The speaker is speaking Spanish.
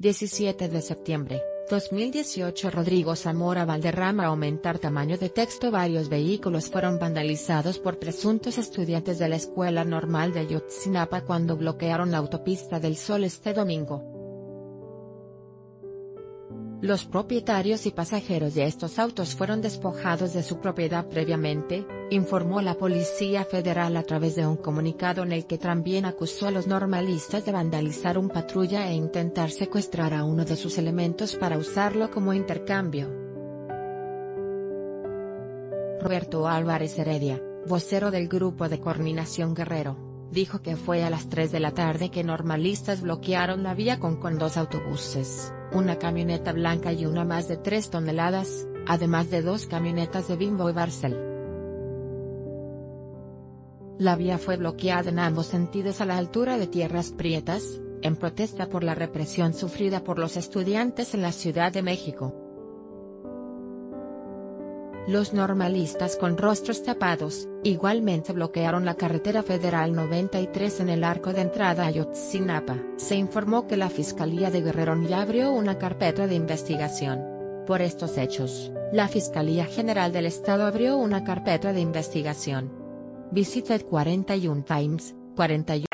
17 de septiembre, 2018. Rodrigo Zamora Balderrama. Aumentar tamaño de texto. Varios vehículos fueron vandalizados por presuntos estudiantes de la Escuela Normal de Ayotzinapa cuando bloquearon la Autopista del Sol este domingo. Los propietarios y pasajeros de estos autos fueron despojados de su propiedad previamente, informó la Policía Federal a través de un comunicado en el que también acusó a los normalistas de vandalizar un patrulla e intentar secuestrar a uno de sus elementos para usarlo como intercambio. Roberto Álvarez Heredia, vocero del Grupo de Coordinación Guerrero, dijo que fue a las 3 de la tarde que normalistas bloquearon la vía con dos autobuses, una camioneta blanca y una más de 3 toneladas, además de dos camionetas de Bimbo y Barcel. La vía fue bloqueada en ambos sentidos a la altura de Tierras Prietas, en protesta por la represión sufrida por los estudiantes en la Ciudad de México. Los normalistas con rostros tapados, igualmente bloquearon la carretera federal 93 en el arco de entrada a Ayotzinapa. Se informó que la Fiscalía de Guerrero ya abrió una carpeta de investigación. Por estos hechos, la Fiscalía General del Estado abrió una carpeta de investigación. Visita 41 Times, 41.